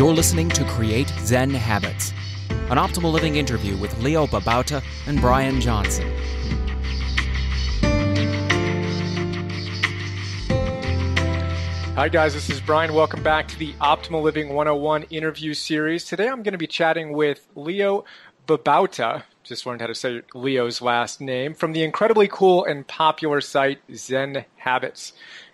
You're listening to Create Zen Habits, an Optimal Living interview with Leo Babauta and Brian Johnson. Hi guys, this is Brian. Welcome back to the Optimal Living 101 interview series. Today I'm going to be chatting with Leo Babauta, just learned how to say Leo's last name, from the incredibly cool and popular site Zen Habits.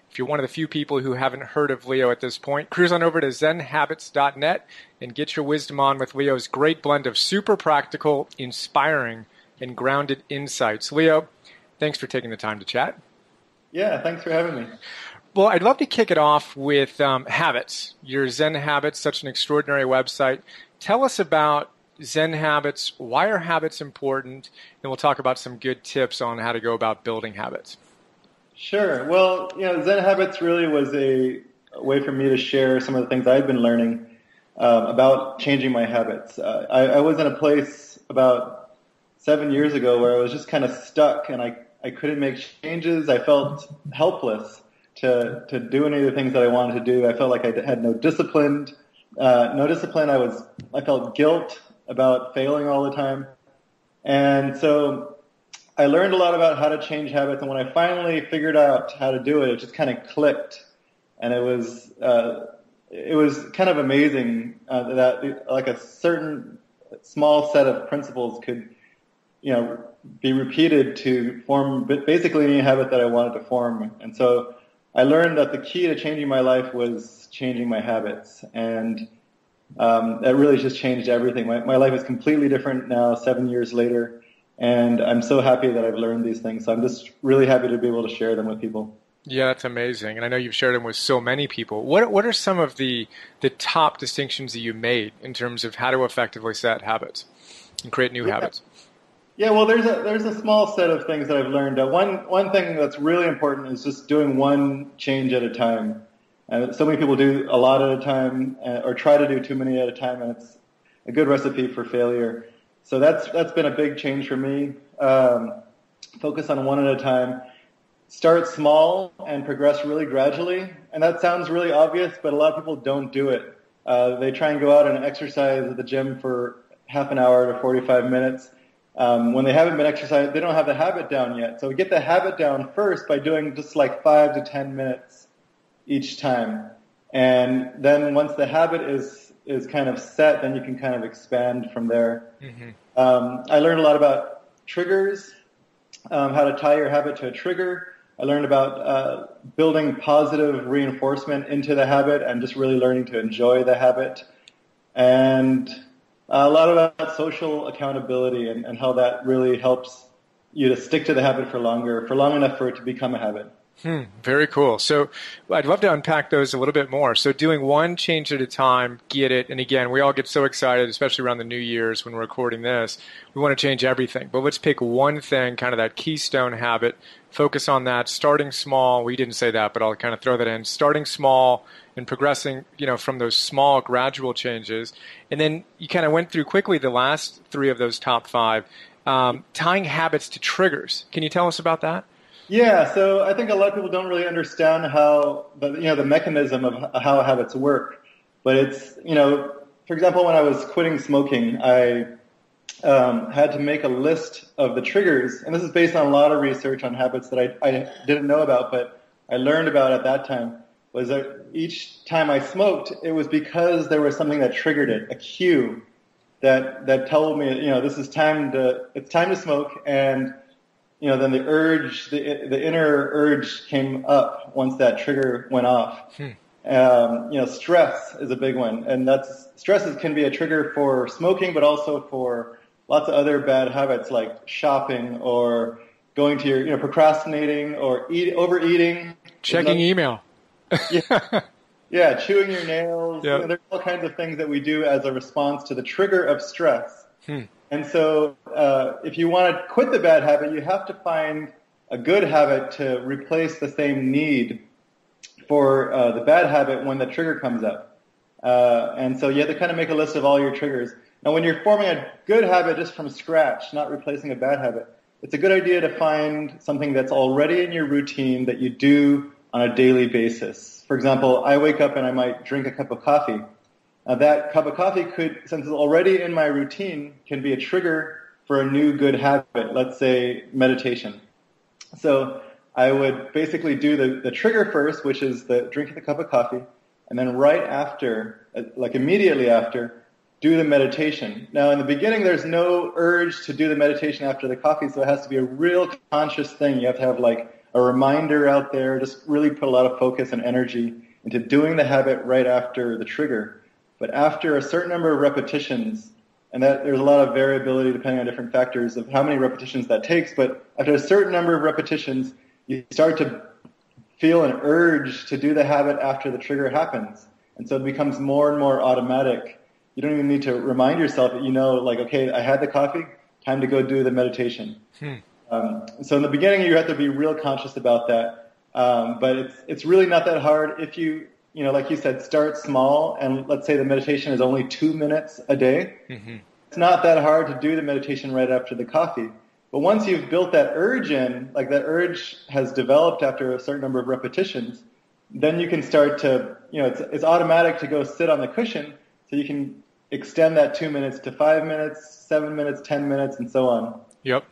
If you're one of the few people who haven't heard of Leo at this point, cruise on over to zenhabits.net and get your wisdom on with Leo's great blend of super practical, inspiring, and grounded insights. Leo, thanks for taking the time to chat. Yeah, thanks for having me. Well, I'd love to kick it off with habits, your Zen Habits, such an extraordinary website. Tell us about Zen Habits, why are habits important, and we'll talk about some good tips on how to go about building habits. Sure. Well, you know, Zen Habits really was a way for me to share some of the things I've been learning about changing my habits. I was in a place about 7 years ago where I was just kind of stuck and I couldn't make changes. I felt helpless to do any of the things that I wanted to do. I felt like I had no discipline. I felt guilt about failing all the time. And so I learned a lot about how to change habits, and when I finally figured out how to do it, it just kind of clicked, and it was kind of amazing that like a certain small set of principles could, you know, be repeated to form basically any habit that I wanted to form. And so I learned that the key to changing my life was changing my habits, and that really just changed everything. My life is completely different now, 7 years later. And I'm so happy that I've learned these things. So I'm just really happy to be able to share them with people. Yeah, that's amazing. And I know you've shared them with so many people. What are some of the top distinctions that you made in terms of how to effectively set habits and create new habits? Yeah, well, there's a small set of things that I've learned. One thing that's really important is just doing one change at a time. So many people do a lot at a time or try to do too many at a time, and it's a good recipe for failure. So that's been a big change for me. Focus on one at a time. Start small and progress really gradually. And that sounds really obvious, but a lot of people don't do it. They try and go out and exercise at the gym for half an hour to 45 minutes. When they haven't been exercising, they don't have the habit down yet. So we get the habit down first by doing just like 5 to 10 minutes each time. And then once the habit is kind of set, then you can kind of expand from there. Mm-hmm. I learned a lot about triggers, how to tie your habit to a trigger. I learned about building positive reinforcement into the habit and just really learning to enjoy the habit. And a lot about social accountability and how that really helps you to stick to the habit for long enough for it to become a habit. Very cool. So I'd love to unpack those a little bit more. So doing one change at a time, get it. And again, we all get so excited, especially around the New Year's when we're recording this. We want to change everything. But let's pick one thing, kind of that keystone habit, focus on that, starting small. Well, you didn't say that, but I'll kind of throw that in. Starting small and progressing, you know, from those small gradual changes. And then you kind of went through quickly the last three of those top five, tying habits to triggers. Can you tell us about that? Yeah, so I think a lot of people don't really understand how the mechanism of how habits work. But it's, you know, for example, when I was quitting smoking, I had to make a list of the triggers, and this is based on a lot of research on habits that I didn't know about, but I learned about at that time, was that each time I smoked, it was because there was something that triggered it, a cue that told me, you know, it's time to smoke. And you know, then the urge, the inner urge came up once that trigger went off. You know, stress is a big one. And stress can be a trigger for smoking, but also for lots of other bad habits like shopping or going to your, you know, procrastinating or overeating. Checking email. Yeah, chewing your nails. Yep. You know, there's all kinds of things that we do as a response to the trigger of stress. And so if you want to quit the bad habit, you have to find a good habit to replace the same need for the bad habit when the trigger comes up. And so you have to kind of make a list of all your triggers. Now, when you're forming a good habit just from scratch, not replacing a bad habit, it's a good idea to find something that's already in your routine that you do on a daily basis. For example, I wake up and I might drink a cup of coffee. That cup of coffee could, since it's already in my routine, can be a trigger for a new good habit, let's say meditation. So I would basically do the trigger first, which is the drink the cup of coffee, and then right after, like immediately after, do the meditation. Now, in the beginning, there's no urge to do the meditation after the coffee, so it has to be a real conscious thing. You have to have like a reminder out there, just really put a lot of focus and energy into doing the habit right after the trigger. But after a certain number of repetitions, and that there's a lot of variability depending on different factors of how many repetitions that takes, but after a certain number of repetitions, you start to feel an urge to do the habit after the trigger happens. And so it becomes more and more automatic. You don't even need to remind yourself that, you know, like, okay, I had the coffee, time to go do the meditation. So in the beginning, you have to be real conscious about that. But it's really not that hard if you... You know, like you said, start small, and let's say the meditation is only 2 minutes a day. Mm-hmm. It's not that hard to do the meditation right after the coffee. But once you've built that urge in, like that urge has developed after a certain number of repetitions, then you can start to, you know, it's automatic to go sit on the cushion, so you can extend that 2 minutes to 5 minutes, 7 minutes, 10 minutes, and so on. Yep.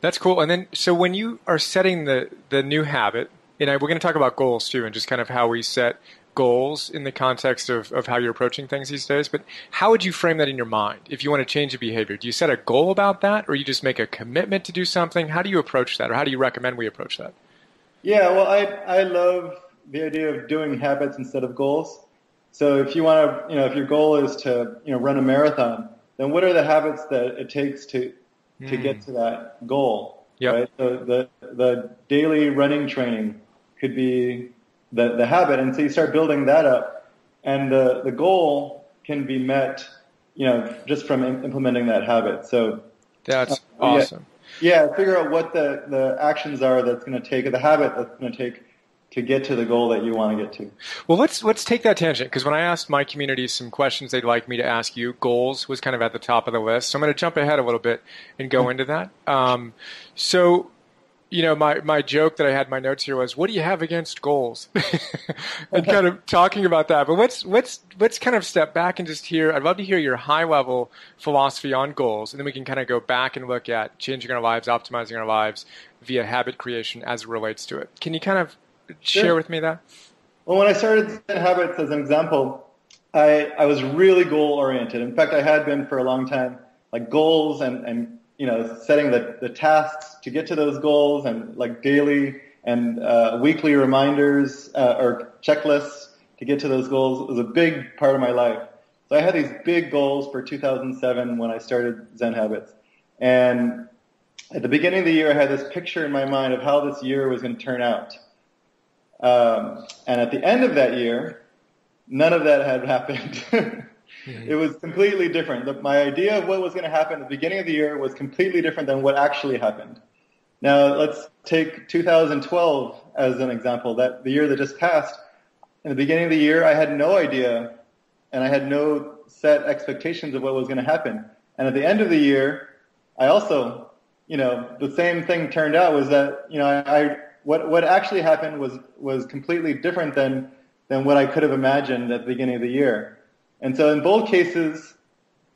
That's cool. And then, so when you are setting the new habit, and we're going to talk about goals too, and just kind of how we set goals in the context of how you're approaching things these days, but how would you frame that in your mind if you want to change a behavior? Do you set a goal about that, or you just make a commitment to do something? How do you approach that, or how do you recommend we approach that? Yeah, well, I love the idea of doing habits instead of goals. So if you want to, you know, if your goal is to, you know, run a marathon, then what are the habits that it takes to get to that goal? Yep. Right? So the daily running training could be the habit, and so you start building that up, and the goal can be met, you know, just from implementing that habit. So that's awesome. Yeah, figure out what the actions are that's going to take, or the habit that's going to take to get to the goal that you want to get to. Well, let's take that tangent, because when I asked my community some questions they'd like me to ask you, goals was kind of at the top of the list. So I'm going to jump ahead a little bit and go into that. You know, my joke that I had in my notes here was, what do you have against goals? And kind of talking about that. But let's kind of step back and just hear, I'd love to hear your high-level philosophy on goals, and then we can kind of go back and look at changing our lives, optimizing our lives via habit creation as it relates to it. Can you kind of share with me that? Well, when I started Zen Habits, as an example, I was really goal-oriented. In fact, I had been for a long time, like goals and you know, setting the tasks to get to those goals, and like daily and weekly reminders or checklists to get to those goals was a big part of my life. So I had these big goals for 2007 when I started Zen Habits. And at the beginning of the year, I had this picture in my mind of how this year was going to turn out. And at the end of that year, none of that had happened. It was completely different. My idea of what was going to happen at the beginning of the year was completely different than what actually happened. Now, let's take 2012 as an example, that the year that just passed. In the beginning of the year, I had no idea, and I had no set expectations of what was going to happen. And at the end of the year, I also, you know, the same thing turned out was that, you know, what actually happened was completely different than what I could have imagined at the beginning of the year. And so in both cases,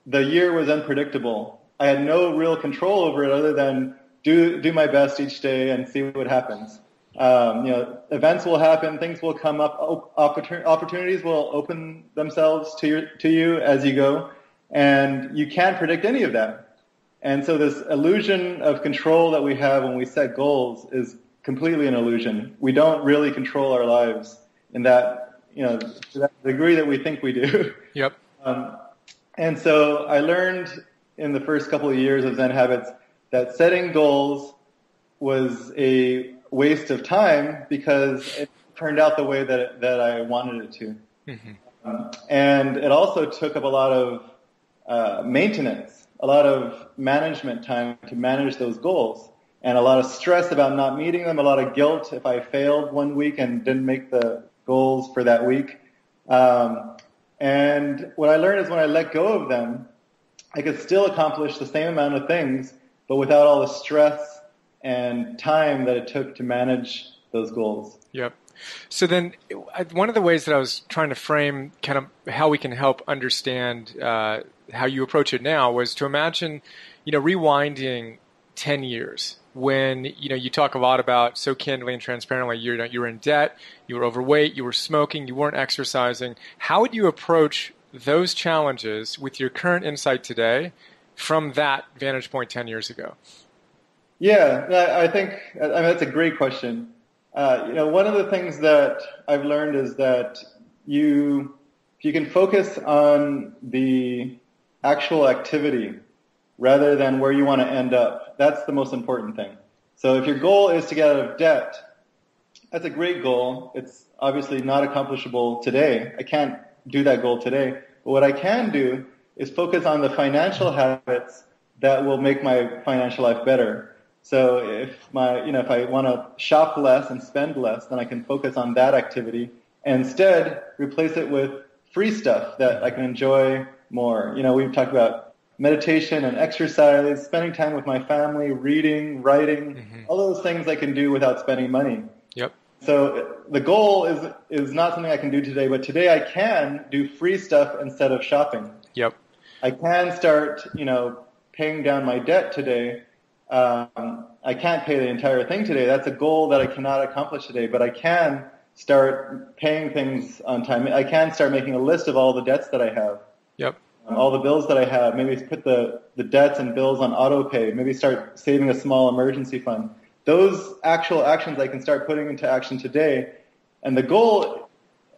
the year was unpredictable. I had no real control over it other than do my best each day and see what happens. You know, events will happen, things will come up, opportunities will open themselves to you as you go, and you can't predict any of that. And so this illusion of control that we have when we set goals is completely an illusion. We don't really control our lives in that, you know, to that degree that we think we do. Yep. And so I learned in the first couple of years of Zen Habits that setting goals was a waste of time because it turned out the way that I wanted it to. Mm-hmm. And it also took up a lot of maintenance, a lot of management time to manage those goals, and a lot of stress about not meeting them, a lot of guilt if I failed one week and didn't make the goals for that week. And what I learned is when I let go of them, I could still accomplish the same amount of things, but without all the stress and time that it took to manage those goals. Yep. So then one of the ways that I was trying to frame kind of how we can help understand how you approach it now was to imagine, rewinding 10 years when, you talk a lot about so candidly and transparently, you were in debt, you were overweight, you were smoking, you weren't exercising. How would you approach those challenges with your current insight today from that vantage point 10 years ago? Yeah, I think that's a great question. One of the things that I've learned is that if you can focus on the actual activity rather than where you want to end up, that's the most important thing. So if your goal is to get out of debt, that's a great goal. It's obviously not accomplishable today. I can't do that goal today. But what I can do is focus on the financial habits that will make my financial life better. So if I want to shop less and spend less, then I can focus on that activity and instead replace it with free stuff that I can enjoy more. We've talked about meditation and exercise, spending time with my family, reading, writing, all those things I can do without spending money. Yep. So the goal is not something I can do today, but today I can do free stuff instead of shopping. Yep. I can start, paying down my debt today. I can't pay the entire thing today. That's a goal that I cannot accomplish today, but I can start paying things on time. I can start making a list of all the debts that I have, all the bills that I have. Maybe put the debts and bills on auto pay. Maybe start saving a small emergency fund. Those actual actions I can start putting into action today. And the goal,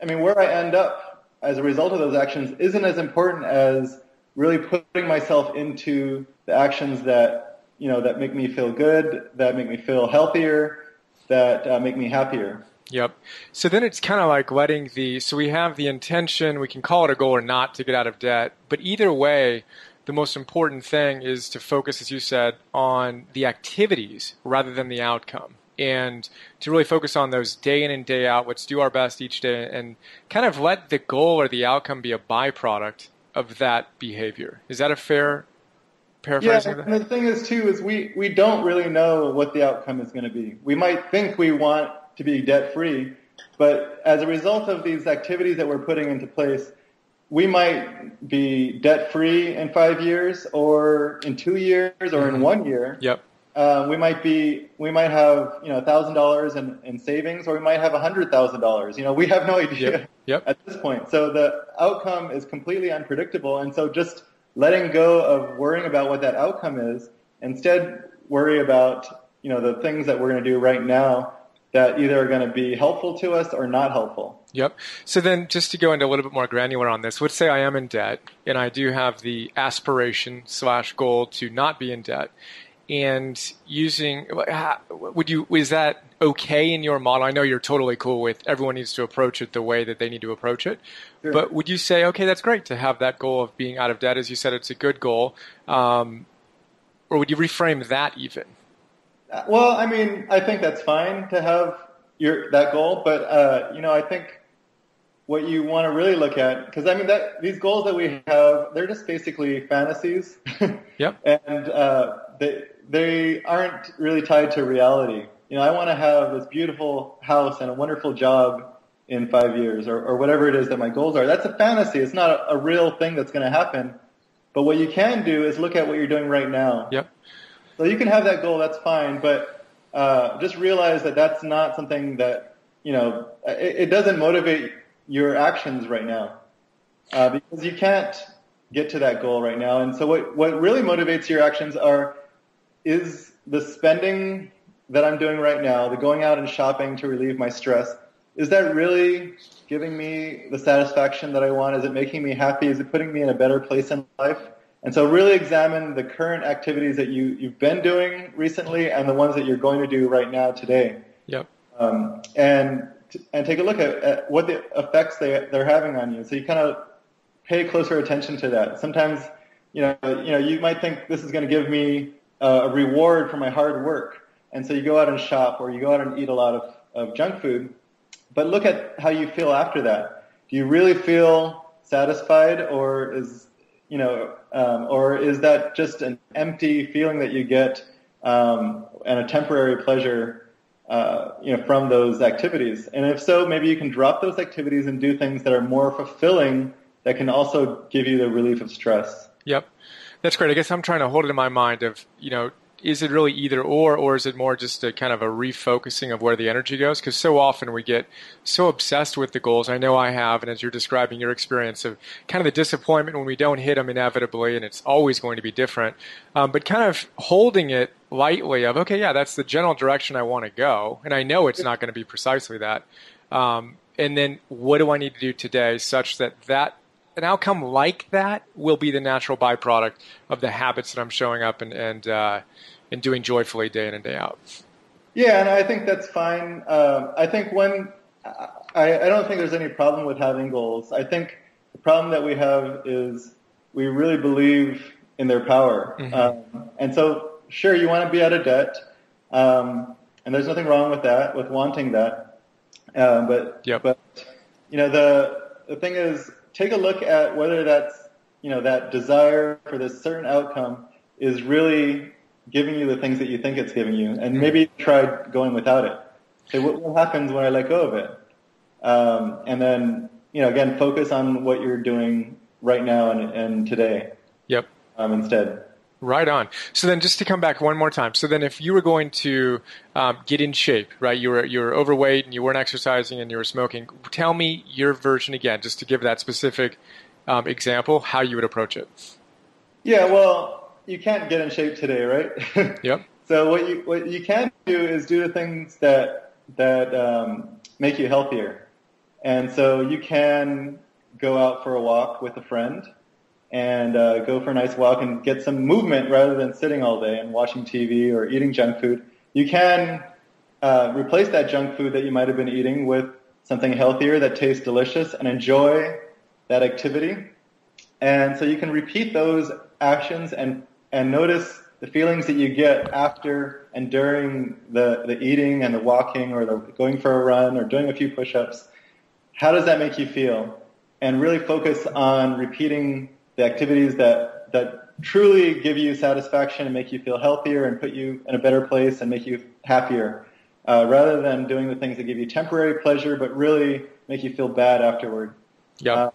where I end up as a result of those actions isn't as important as really putting myself into the actions that that make me feel good, that make me feel healthier, that make me happier. Yep. So then it's kind of like so we have the intention, we can call it a goal or not to get out of debt, but either way, the most important thing is to focus, as you said, on the activities rather than the outcome. And to really focus on those day in and day out, let's do our best each day and kind of let the goal or the outcome be a byproduct of that behavior. Is that a fair paraphrasing that? And the thing is too, is we don't really know what the outcome is going to be. We might think we want to be debt-free, but as a result of these activities that we're putting into place, we might be debt-free in 5 years or in 2 years or in 1 year. Yep. We might have, $1,000 in savings, or we might have $100,000. We have no idea at this point. So the outcome is completely unpredictable. And so just letting go of worrying about what that outcome is, instead worry about, the things that we're going to do right now that either are going to be helpful to us or not helpful. Yep. So then just to go into a little bit more granular on this, let's say I am in debt and I do have the aspiration / goal to not be in debt. And is that okay in your model? I know you're totally cool with everyone needs to approach it the way that they need to approach it. Sure. But would you say, okay, that's great to have that goal of being out of debt? As you said, it's a good goal. Or would you reframe that even? Well, I think that's fine to have that goal. But, I think what you want to really look at, because these goals that we have, they're just basically fantasies. Yep. And they aren't really tied to reality. I want to have this beautiful house and a wonderful job in 5 years or whatever it is that my goals are. That's a fantasy. It's not a real thing that's going to happen. But what you can do is look at what you're doing right now. Yep. So you can have that goal. That's fine. But just realize that that's not something that, it doesn't motivate your actions right now because you can't get to that goal right now. And so what really motivates your actions is the spending that I'm doing right now, the going out and shopping to relieve my stress, is that really giving me the satisfaction that I want? Is it making me happy? Is it putting me in a better place in life? And so really examine the current activities that you've been doing recently and the ones that you're going to do right now today. Yep. And take a look at what the effects they're having on you. So you kind of pay closer attention to that. Sometimes, you might think this is going to give me a reward for my hard work. And so you go out and shop or you go out and eat a lot of junk food, but look at how you feel after that. Do you really feel satisfied or is that just an empty feeling that you get and a temporary pleasure from those activities. And if so, maybe you can drop those activities and do things that are more fulfilling that can also give you the relief of stress. Yep. That's great. I guess I'm trying to hold it in my mind of, is it really either or is it more just a kind of a refocusing of where the energy goes? Because so often we get so obsessed with the goals. I know I have, and as you're describing your experience of kind of the disappointment when we don't hit them inevitably, and it's always going to be different, but kind of holding it lightly of, okay, yeah, that's the general direction I want to go. And I know it's not going to be precisely that. And then what do I need to do today such that an outcome like that will be the natural byproduct of the habits that I'm showing up and doing joyfully day in and day out. Yeah, and I think that's fine. I don't think there's any problem with having goals. I think the problem that we have is we really believe in their power. Mm-hmm. And so, sure, you want to be out of debt, and there's nothing wrong with that, with wanting that. The thing is, take a look at whether that's, that desire for this certain outcome is really giving you the things that you think it's giving you, and maybe try going without it. Say, what happens when I let go of it? And then, again, focus on what you're doing right now and today. Yep. Instead. Right on. So then just to come back one more time. So then if you were going to get in shape, right, you were overweight and you weren't exercising and you were smoking, tell me your version again, just to give that specific example, how you would approach it. Yeah, well, you can't get in shape today, right? Yep. So what you can do is do the things that make you healthier. And so you can go out for a walk with a friend and go for a nice walk and get some movement rather than sitting all day and watching TV or eating junk food. You can replace that junk food that you might have been eating with something healthier that tastes delicious and enjoy that activity. And so you can repeat those actions and notice the feelings that you get after and during the eating and the walking or the going for a run or doing a few push-ups. How does that make you feel? And really focus on repeating the activities that truly give you satisfaction and make you feel healthier and put you in a better place and make you happier, rather than doing the things that give you temporary pleasure but really make you feel bad afterward. Yeah.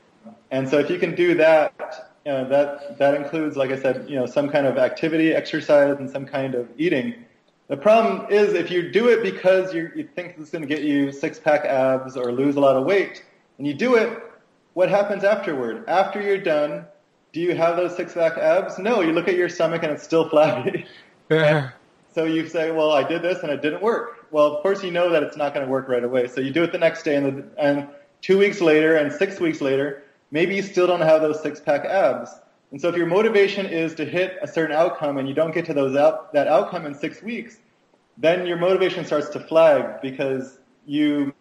And so if you can do that, that includes, like I said, some kind of activity, exercise, and some kind of eating. The problem is if you do it because you think it's going to get you six-pack abs or lose a lot of weight, and you do it, what happens afterward? After you're done, do you have those six-pack abs? No, you look at your stomach and it's still flabby. Yeah. So you say, well, I did this and it didn't work. Well, of course you know that it's not going to work right away. So you do it the next day and 2 weeks later and 6 weeks later, maybe you still don't have those six-pack abs. And so if your motivation is to hit a certain outcome and you don't get to that outcome in 6 weeks, then your motivation starts to flag because you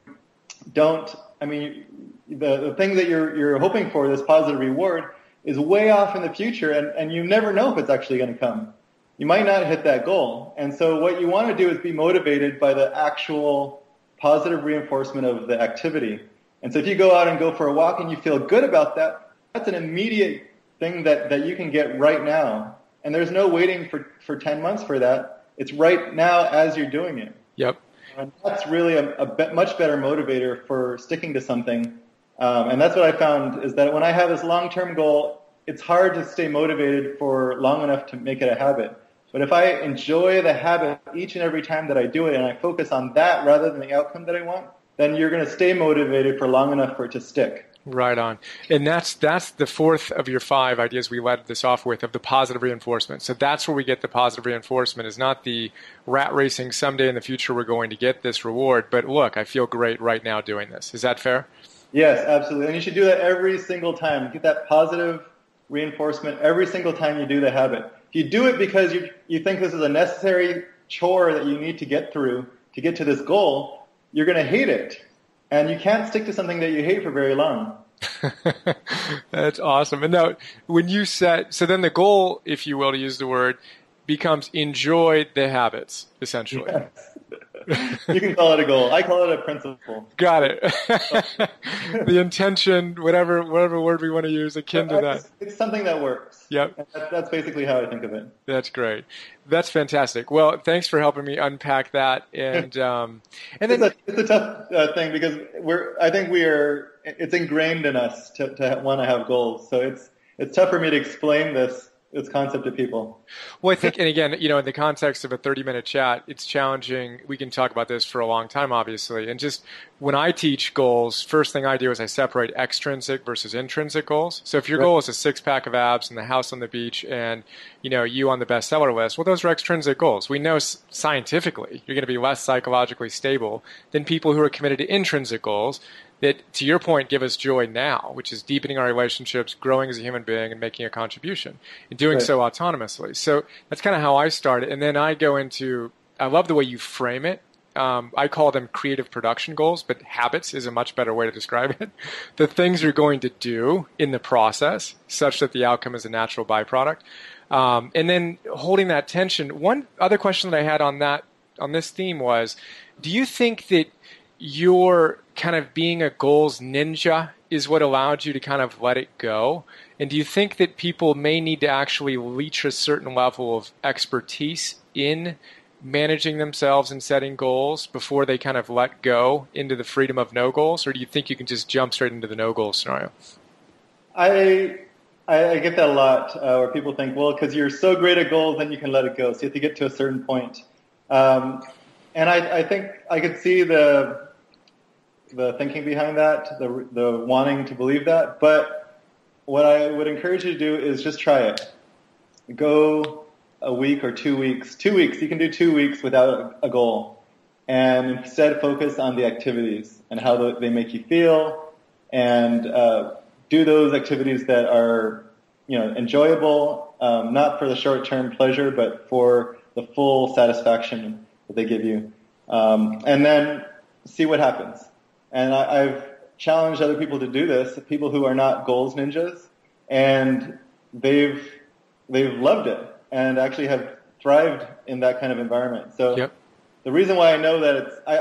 don't, the thing that you're hoping for, this positive reward, is way off in the future, and you never know if it's actually going to come. You might not hit that goal. And so what you want to do is be motivated by the actual positive reinforcement of the activity. And so if you go out and go for a walk and you feel good about that, that's an immediate thing that you can get right now. And there's no waiting for 10 months for that. It's right now as you're doing it. Yep. And that's really a much better motivator for sticking to something. And that's what I found is that when I have this long-term goal, it's hard to stay motivated for long enough to make it a habit. But if I enjoy the habit each and every time that I do it and I focus on that rather than the outcome that I want, then you're going to stay motivated for long enough for it to stick. Right on. And that's the fourth of your five ideas we led this off with, of the positive reinforcement. So that's where we get the positive reinforcement, is not the rat racing, someday in the future we're going to get this reward, but look, I feel great right now doing this. Is that fair? Yes, absolutely. And you should do that every single time. Get that positive reinforcement every single time you do the habit. If you do it because you think this is a necessary chore that you need to get through to get to this goal, you're going to hate it. And you can't stick to something that you hate for very long. That's awesome. And now, so then the goal, if you will, to use the word, becomes enjoy the habits, essentially. Yes. You can call it a goal. I call it a principle. Got it. The intention, whatever word we want to use, akin to that. It's something that works. Yep. That's basically how I think of it. That's great. That's fantastic. Well, thanks for helping me unpack that. And then it's a tough thing because it's ingrained in us to want to have goals. So it's tough for me to explain this concept to people. Well, I think, and again, in the context of a 30-minute chat, it's challenging. We can talk about this for a long time, obviously. And just when I teach goals, first thing I do is I separate extrinsic versus intrinsic goals. So if your goal is a six-pack of abs and the house on the beach and, you on the bestseller list, well, those are extrinsic goals. We know scientifically you're going to be less psychologically stable than people who are committed to intrinsic goals that, to your point, give us joy now, which is deepening our relationships, growing as a human being, and making a contribution, and doing so autonomously. So that's kind of how I started. And then I go into, I love the way you frame it. I call them creative production goals, but habits is a much better way to describe it. The things you're going to do in the process, such that the outcome is a natural byproduct. And then holding that tension. One other question that I had on this theme was, do you think that your kind of being a goals ninja is what allowed you to kind of let it go? And do you think that people may need to actually reach a certain level of expertise in managing themselves and setting goals before they kind of let go into the freedom of no goals? Or do you think you can just jump straight into the no goal scenario? I get that a lot where people think, well, because you're so great at goals, then you can let it go. So you have to get to a certain point. And I think I could see the thinking behind that, the wanting to believe that. But what I would encourage you to do is just try it. Go a week or 2 weeks. 2 weeks, you can do 2 weeks without a goal. And instead focus on the activities and how they make you feel. And do those activities that are enjoyable, not for the short-term pleasure, but for the full satisfaction that they give you. And then see what happens. And I've challenged other people to do this, people who are not goals ninjas, and they've loved it and actually have thrived in that kind of environment. So the reason why I know that I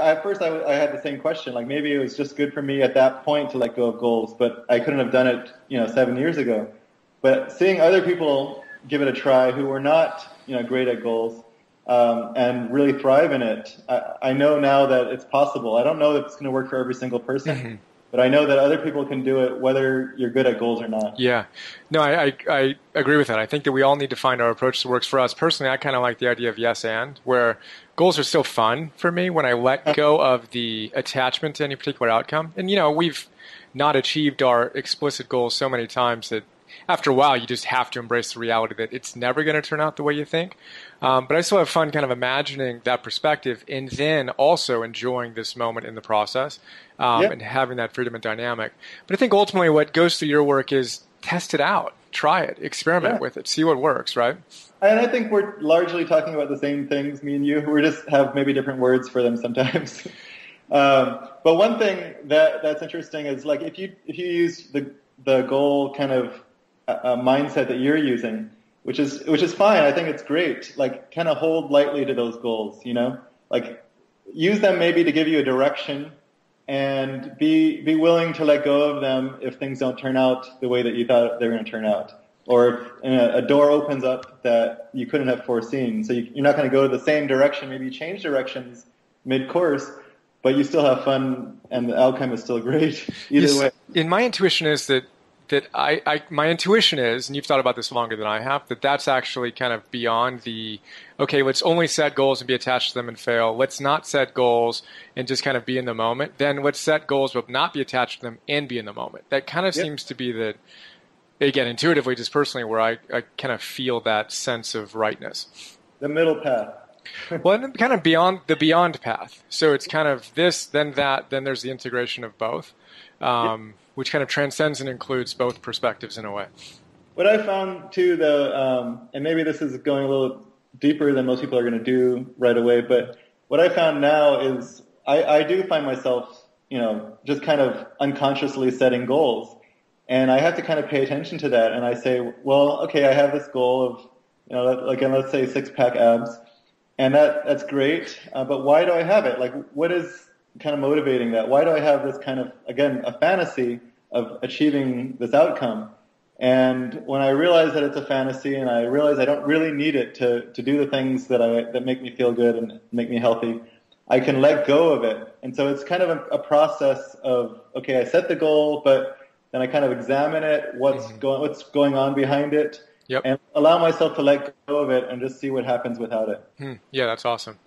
had the same question, like maybe it was just good for me at that point to let go of goals, but I couldn't have done it, 7 years ago. But seeing other people give it a try who were not, great at goals, and really thrive in it. I know now that it's possible. I don't know that it's going to work for every single person, but I know that other people can do it whether you're good at goals or not. Yeah. No, I agree with that. I think that we all need to find our approach that works for us. Personally, I kind of like the idea of yes and, where goals are still fun for me when I let go of the attachment to any particular outcome. And, we've not achieved our explicit goals so many times that after a while, you just have to embrace the reality that it's never going to turn out the way you think. But I still have fun kind of imagining that perspective and then also enjoying this moment in the process and having that freedom and dynamic. But I think ultimately what goes through your work is test it out, try it, experiment with it, see what works, right? And I think we're largely talking about the same things, me and you. We just have maybe different words for them sometimes. But one thing that's interesting is like if you use the goal kind of a mindset that you're using, which is fine. I think it's great. Like, kind of hold lightly to those goals, Like, use them maybe to give you a direction, and be willing to let go of them if things don't turn out the way that you thought they were going to turn out, or if a door opens up that you couldn't have foreseen. So you're not going to go the same direction. Maybe you change directions mid-course, but you still have fun, and the outcome is still great either way. And my intuition is my intuition is, and you've thought about this longer than I have, that's actually kind of beyond the, okay, let's only set goals and be attached to them and fail. Let's not set goals and just kind of be in the moment. Then let's set goals but not be attached to them and be in the moment. That kind of seems to be the, again, intuitively, just personally, where I kind of feel that sense of rightness. The middle path. Well, and kind of beyond the beyond path. So it's kind of this, then that, then there's the integration of both. Which kind of transcends and includes both perspectives in a way. What I found too, though, and maybe this is going a little deeper than most people are going to do right away, but what I found now is I do find myself, just kind of unconsciously setting goals, and I have to kind of pay attention to that. And I say, well, okay, I have this goal of, let's say 6-pack abs. And that's great. But why do I have it? Like, what is kind of motivating that? Why do I have this kind of, again, a fantasy of achieving this outcome? And when I realize that it's a fantasy and I realize I don't really need it to do the things that make me feel good and make me healthy, I can let go of it. And so it's kind of a process of, okay, I set the goal, but then I kind of examine it, what's going on behind it, yep, and allow myself to let go of it and just see what happens without it. Yeah, that's awesome.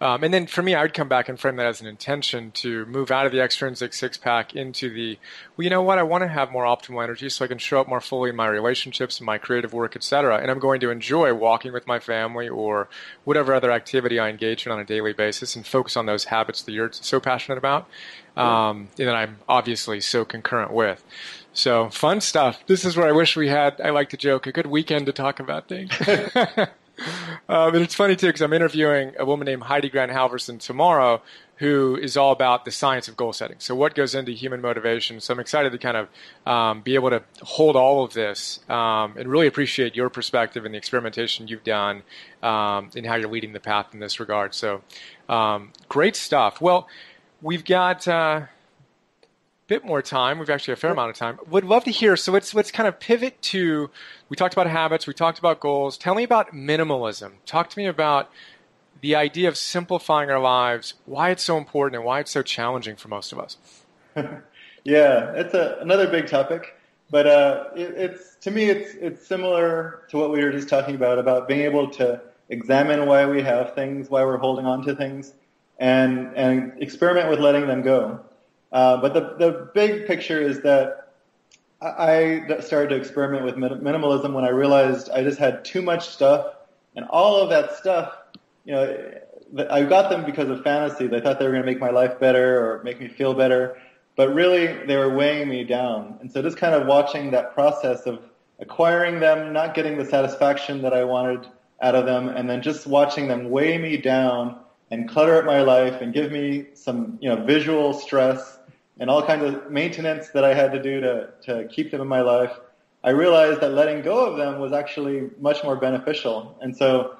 And then for me, I would come back and frame that as an intention to move out of the extrinsic six-pack into the, well, you know what, I want to have more optimal energy so I can show up more fully in my relationships, in my creative work, etc. And I'm going to enjoy walking with my family or whatever other activity I engage in on a daily basis and focus on those habits that you're so passionate about and that I'm obviously so concurrent with. So fun stuff. This is where I wish we had, I like to joke, a good weekend to talk about things. But it's funny, too, because I'm interviewing a woman named Heidi Grant Halverson tomorrow, who is all about the science of goal setting. So what goes into human motivation? So I'm excited to kind of be able to hold all of this and really appreciate your perspective and the experimentation you've done and how you're leading the path in this regard. So great stuff. Well, we've got bit more time. We've actually a fair amount of time. Would love to hear. So let's kind of pivot to, we talked about habits, we talked about goals. Tell me about minimalism. Talk to me about the idea of simplifying our lives, why it's so important and why it's so challenging for most of us. Yeah, it's another big topic, but it's to me, it's similar to what we were just talking about being able to examine why we have things, why we're holding on to things, and experiment with letting them go. But the big picture is that I started to experiment with minimalism when I realized I just had too much stuff, and all of that stuff, you know, I got them because of fantasy. They thought they were going to make my life better or make me feel better, but really they were weighing me down. And so just kind of watching that process of acquiring them, not getting the satisfaction that I wanted out of them, and then just watching them weigh me down and clutter up my life and give me some, you know, visual stress and all kinds of maintenance that I had to do to keep them in my life, I realized that letting go of them was actually much more beneficial. And so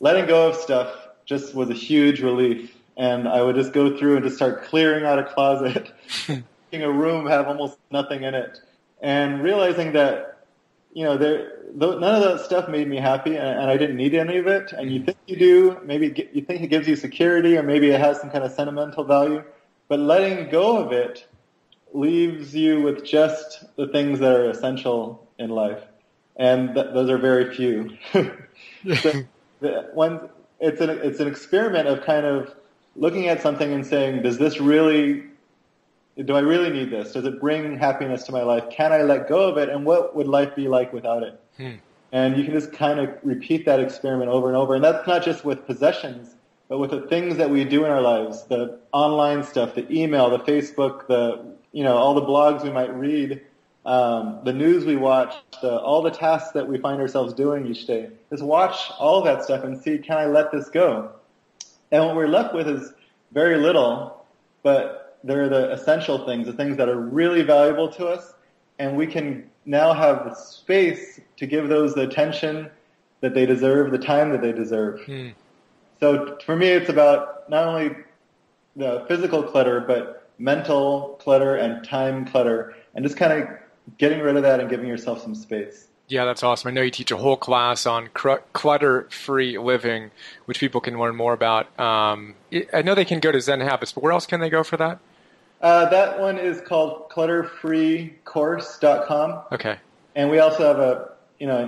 letting go of stuff just was a huge relief. And I would just go through and just start clearing out a closet, making a room have almost nothing in it, and realizing that, you know, none of that stuff made me happy, and I didn't need any of it. And you think you do. Maybe you think it gives you security, or maybe it has some kind of sentimental value. But letting go of it leaves you with just the things that are essential in life, and those are very few. So it's an experiment of kind of looking at something and saying, do I really need this? Does it bring happiness to my life? Can I let go of it? And what would life be like without it? And you can just kind of repeat that experiment over and over. And that's not just with possessions, but with the things that we do in our lives, the online stuff, the email, the Facebook, the, you know, all the blogs we might read, the news we watch, all the tasks that we find ourselves doing each day. Just watch all that stuff and see, can I let this go? And what we're left with is very little, but they're the essential things, the things that are really valuable to us, and we can now have the space to give those the attention that they deserve, the time that they deserve. So for me, it's about not only the physical clutter, but mental clutter and time clutter, and just kind of getting rid of that and giving yourself some space. Yeah, that's awesome. I know you teach a whole class on clutter-free living, which people can learn more about. I know they can go to Zen Habits, but where else can they go for that? That one is called clutterfreecourse.com. Okay. And we also have an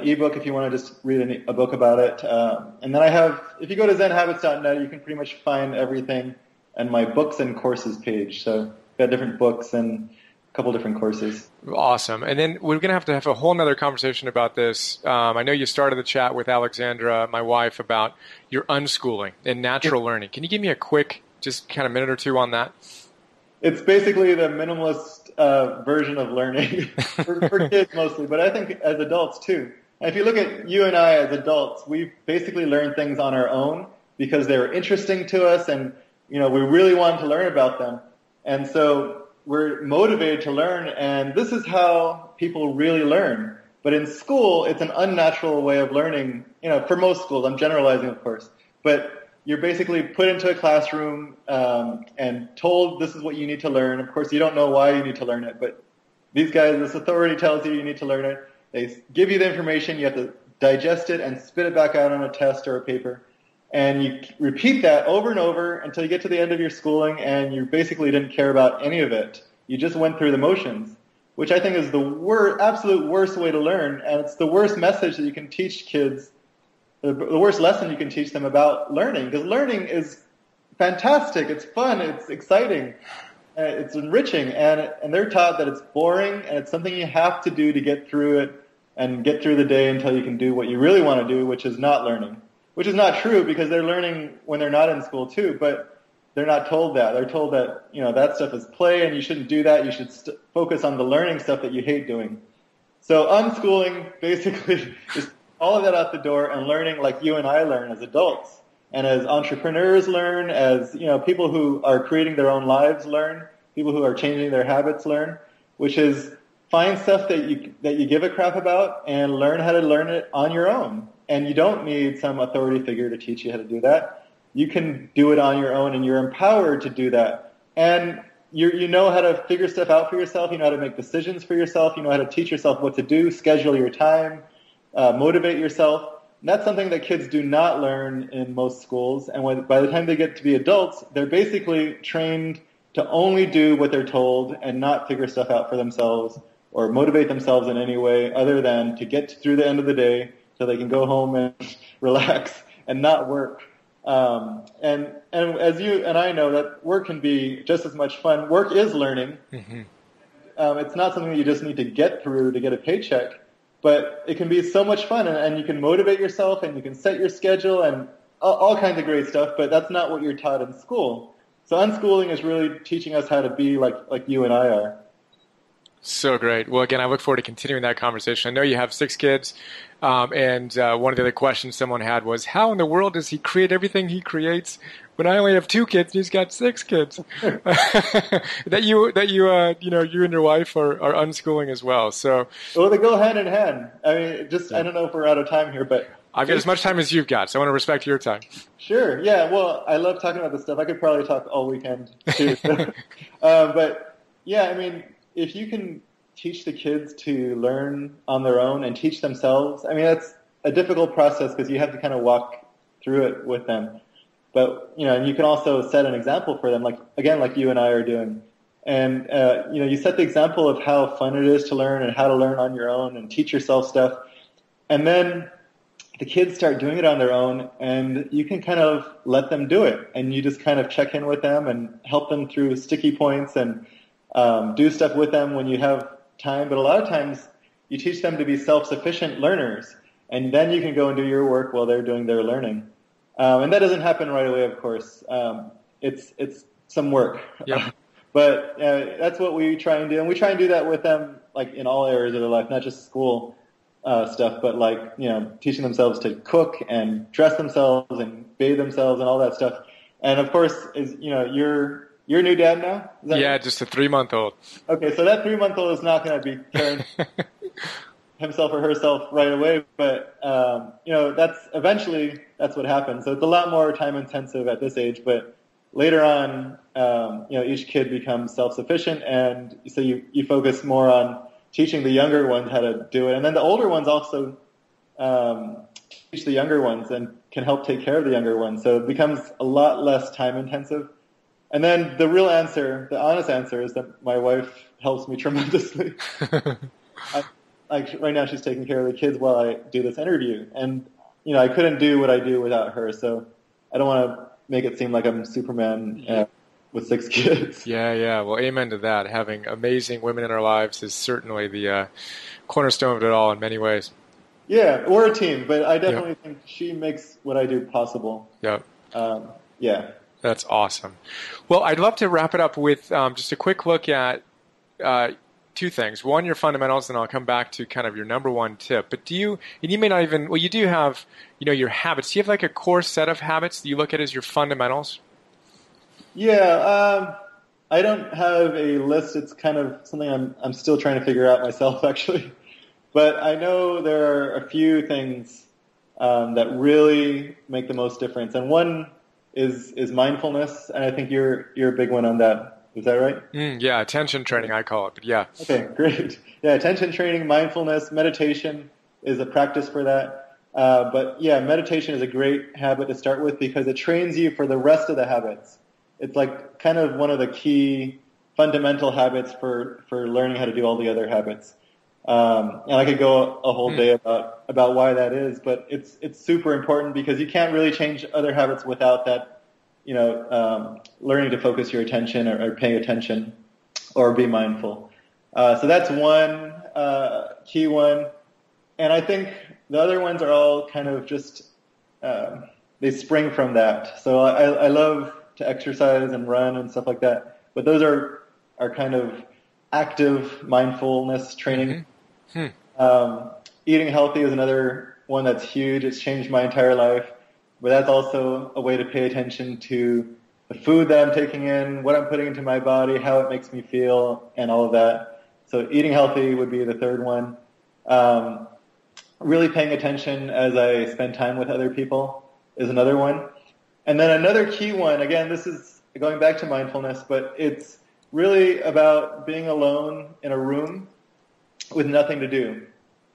ebook if you want to just read a book about it. And then if you go to zenhabits.net, you can pretty much find everything on my books and courses page. So I've got different books and a couple different courses. Awesome. And then we're going to have a whole nother conversation about this. I know you started the chat with Alexandra, my wife, about your unschooling and natural learning. Can you give me a quick, just kind of minute or two on that? It's basically the minimalist version of learning for kids mostly, but I think as adults too. And if you look at you and I as adults, we basically learn things on our own because they were interesting to us and, you know, we really wanted to learn about them. And so we're motivated to learn, and this is how people really learn. But in school, it's an unnatural way of learning, you know, for most schools. I'm generalizing, of course. But You're basically put into a classroom and told this is what you need to learn. Of course, you don't know why you need to learn it, but these guys, this authority tells you you need to learn it. They give you the information. You have to digest it and spit it back out on a test or a paper. And you repeat that over and over until you get to the end of your schooling and you basically didn't care about any of it. You just went through the motions, which I think is the absolute worst way to learn. And it's the worst message that you can teach kids, the worst lesson you can teach them about learning. Because learning is fantastic. It's fun. It's exciting. It's enriching. And they're taught that it's boring and it's something you have to do to get through it and get through the day until you can do what you really want to do, which is not learning. Which is not true because they're learning when they're not in school too, but they're not told that. They're told that, you know, that stuff is play and you shouldn't do that. You should focus on the learning stuff that you hate doing. So unschooling basically is all of that out the door and learning like you and I learn as adults and as entrepreneurs learn, as, you know, people who are creating their own lives learn, people who are changing their habits learn, which is find stuff that you give a crap about and learn how to learn it on your own. And you don't need some authority figure to teach you how to do that. You can do it on your own, and you're empowered to do that. And you know how to figure stuff out for yourself. You know how to make decisions for yourself. You know how to teach yourself what to do, schedule your time, motivate yourself. And that's something that kids do not learn in most schools. And by the time they get to be adults, they're basically trained to only do what they're told and not figure stuff out for themselves or motivate themselves in any way other than to get through the end of the day so they can go home and relax and not work. And as you and I know, that work can be just as much fun. Work is learning. Mm-hmm. It's not something that you just need to get through to get a paycheck, but it can be so much fun, and you can motivate yourself, and you can set your schedule, and all kinds of great stuff, but that's not what you're taught in school. So unschooling is really teaching us how to be like you and I are. So great. Well, again, I look forward to continuing that conversation. I know you have 6 kids, and one of the other questions someone had was, how in the world does he create everything he creates when I only have 2 kids and he's got 6 kids? that you you and your wife are unschooling as well. So, well, they go hand in hand. I mean, I don't know if we're out of time here, but I've got as much time as you've got, so I want to respect your time. Sure. Yeah. Well, I love talking about this stuff. I could probably talk all weekend too. But yeah, I mean, if you can teach the kids to learn on their own and teach themselves, I mean, that's a difficult process because you have to kind of walk through it with them. But, you know, and you can also set an example for them, like you and I are doing. And, you know, you set the example of how fun it is to learn and how to learn on your own and teach yourself stuff. And then the kids start doing it on their own and you can kind of let them do it. And you just kind of check in with them and help them through sticky points and do stuff with them when you have time. But a lot of times you teach them to be self-sufficient learners, and then you can go and do your work while they're doing their learning. And that doesn't happen right away, of course. It's some work. Yeah. But that's what we try and do. And we try and do that with them like in all areas of their life, not just school stuff, but like, you know, teaching themselves to cook and dress themselves and bathe themselves and all that stuff. And of course, you're a new dad now? Yeah, just a 3-month-old. Okay, so that 3-month-old is not going to be carrying himself or herself right away, but you know, that's what happens. So it's a lot more time intensive at this age, but later on, you know, each kid becomes self-sufficient, and so you focus more on teaching the younger ones how to do it, and then the older ones also teach the younger ones and can help take care of the younger ones. So it becomes a lot less time intensive. And then the real answer, the honest answer, is that my wife helps me tremendously. Right now she's taking care of the kids while I do this interview. And, you know, I couldn't do what I do without her. So I don't want to make it seem like I'm Superman with 6 kids. Yeah. Well, amen to that. Having amazing women in our lives is certainly the cornerstone of it all in many ways. Yeah, we're a team. But I definitely think she makes what I do possible. Yep. Yeah. That's awesome. Well, I'd love to wrap it up with just a quick look at 2 things. One, your fundamentals, and I'll come back to kind of your number 1 tip. But you do have, you know, your habits. Do you have like a core set of habits that you look at as your fundamentals? Yeah, I don't have a list. It's kind of something I'm still trying to figure out myself, actually. But I know there are a few things that really make the most difference. And one is mindfulness, and I think you're a big one on that. Is that right? Yeah, attention training, I call it, but yeah. Okay, great. Yeah, attention training, mindfulness, meditation is a practice for that. But yeah, meditation is a great habit to start with because it trains you for the rest of the habits. It's like kind of one of the key fundamental habits for learning how to do all the other habits. And I could go a whole day about why that is, but it's super important because you can't really change other habits without that, learning to focus your attention or pay attention or be mindful. So that's one key one. And I think the other ones are all kind of just, they spring from that. So I love to exercise and run and stuff like that, but those are kind of active mindfulness training. Eating healthy is another one that's huge. It's changed my entire life. But that's also a way to pay attention to the food that I'm taking in, what I'm putting into my body, how it makes me feel, and all of that. So eating healthy would be the third one. Really paying attention as I spend time with other people is another one. And then another key one, again, this is going back to mindfulness, but it's really about being alone in a room with nothing to do.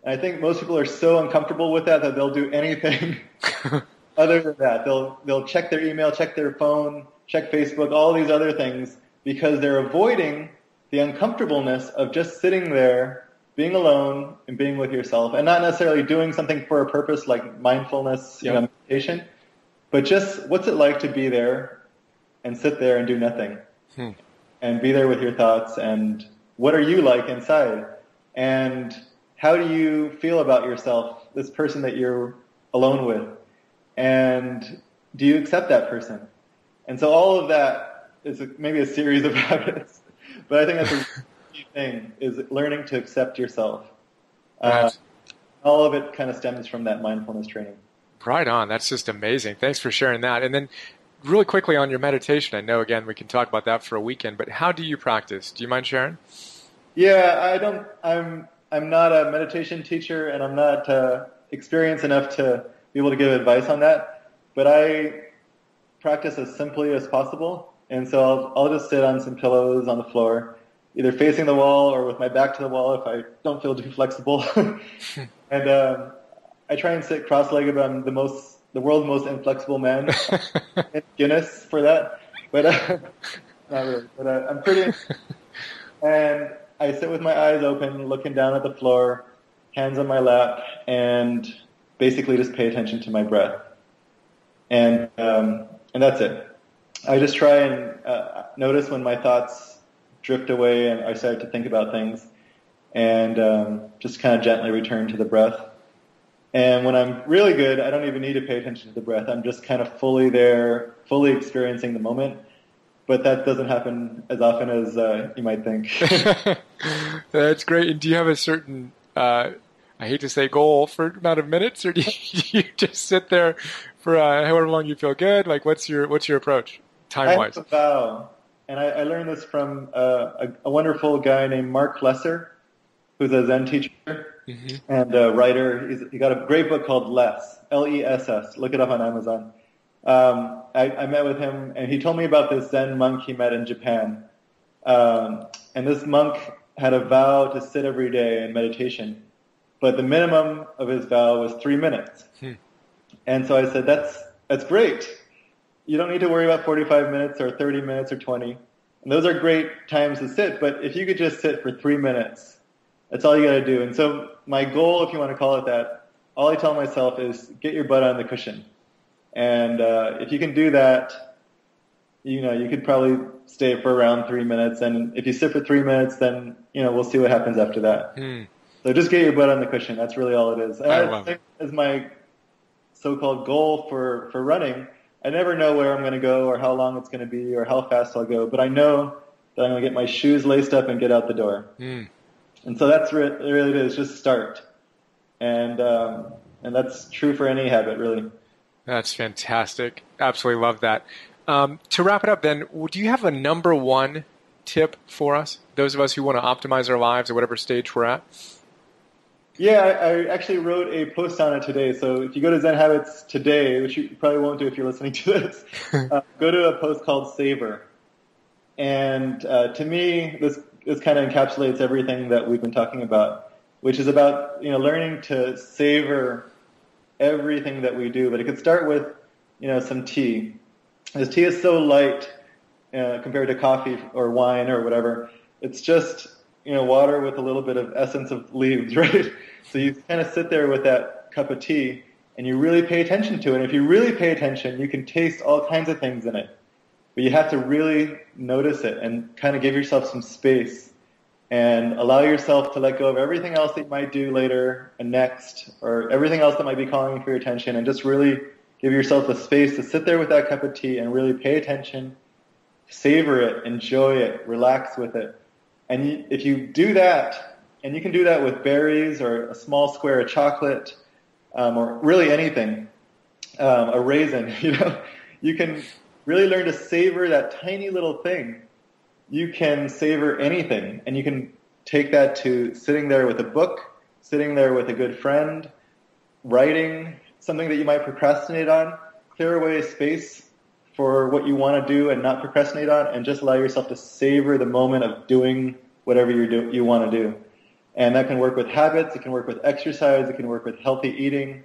And I think most people are so uncomfortable with that they'll do anything other than that. They'll check their email, check their phone, check Facebook, all these other things because they're avoiding the uncomfortableness of just sitting there, being alone and being with yourself and not necessarily doing something for a purpose like mindfulness, meditation, but just what's it like to be there and sit there and do nothing and be there with your thoughts and what are you like inside? And how do you feel about yourself, this person that you're alone with? And do you accept that person? And so all of that is maybe a series of habits, but I think that's a key thing is learning to accept yourself. Right. All of it kind of stems from that mindfulness training. Right on. That's just amazing. Thanks for sharing that. And then really quickly on your meditation, I know, again, we can talk about that for a weekend, but how do you practice? Do you mind sharing? Yeah, I'm not a meditation teacher and I'm not experienced enough to be able to give advice on that, but I practice as simply as possible. And so I'll just sit on some pillows on the floor, either facing the wall or with my back to the wall if I don't feel too flexible. And I try and sit cross-legged, but I'm the world's most inflexible man. Guinness for that. But not really, but I'm pretty. And I sit with my eyes open, looking down at the floor, hands on my lap, and basically just pay attention to my breath. And that's it. I just try and notice when my thoughts drift away and I start to think about things and just kind of gently return to the breath. And when I'm really good, I don't even need to pay attention to the breath. I'm just kind of fully there, fully experiencing the moment. But that doesn't happen as often as you might think. That's great. And do you have a certain, I hate to say goal for amount of minutes, or do you just sit there for however long you feel good? Like what's your approach time-wise? I have a vow. And I learned this from a wonderful guy named Mark Lesser, who's a Zen teacher. Mm-hmm. And a writer, he got a great book called Less, L-E-S-S. Look it up on Amazon. I met with him, and he told me about this Zen monk he met in Japan. And this monk had a vow to sit every day in meditation, but the minimum of his vow was 3 minutes. And so I said, that's great. You don't need to worry about 45 minutes or 30 minutes or 20. And those are great times to sit, but if you could just sit for 3 minutes, that's all you got to do. And so my goal, if you want to call it that, all I tell myself is get your butt on the cushion. And if you can do that, you could probably stay for around 3 minutes. And if you sit for 3 minutes, then, we'll see what happens after that. So just get your butt on the cushion. That's really all it is. And I think as my so-called goal for running, I never know where I'm going to go or how long it's going to be or how fast I'll go. But I know that I'm going to get my shoes laced up and get out the door. And so that's really it is, just start. And that's true for any habit, really. That's fantastic. Absolutely love that. To wrap it up then, do you have a number one tip for us, those of us who want to optimize our lives at whatever stage we're at? Yeah, I actually wrote a post on it today. So if you go to Zen Habits today, which you probably won't do if you're listening to this, go to a post called Savor. And to me, this kind of encapsulates everything that we've been talking about, which is about, you know, learning to savor everything that we do. But it could start with, you know, some tea. This tea is so light compared to coffee or wine or whatever. It's just, you know, water with a little bit of essence of leaves, right? So you kind of sit there with that cup of tea and you really pay attention to it. And if you really pay attention, you can taste all kinds of things in it. But you have to really notice it and kind of give yourself some space and allow yourself to let go of everything else that you might do later and next, or everything else that might be calling for your attention, and just really give yourself the space to sit there with that cup of tea and really pay attention, savor it, enjoy it, relax with it. And if you do that, and you can do that with berries or a small square of chocolate or really anything, a raisin, you know, you can really learn to savor that tiny little thing. You can savor anything, and you can take that to sitting there with a book, sitting there with a good friend, writing something that you might procrastinate on. Clear away space for what you want to do and not procrastinate on, and just allow yourself to savor the moment of doing whatever you want to do. And that can work with habits, it can work with exercise, it can work with healthy eating,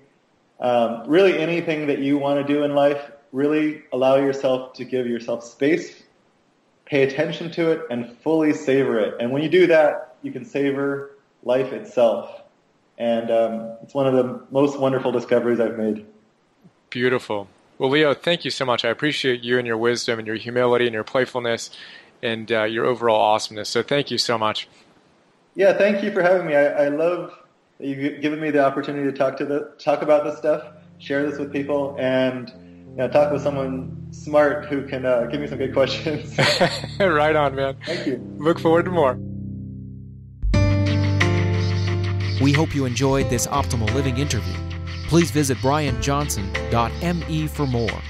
really anything that you want to do in life. Really allow yourself to give yourself space, pay attention to it, and fully savor it. And when you do that, you can savor life itself. And it's one of the most wonderful discoveries I've made. Beautiful. Well, Leo, thank you so much. I appreciate you and your wisdom and your humility and your playfulness and your overall awesomeness. So thank you so much. Yeah, thank you for having me. I love that you've given me the opportunity to talk about this stuff, share this with people, and talk with someone smart who can give me some good questions. Right on, man. Thank you. Look forward to more. We hope you enjoyed this Optimal Living interview. Please visit brianjohnson.me for more.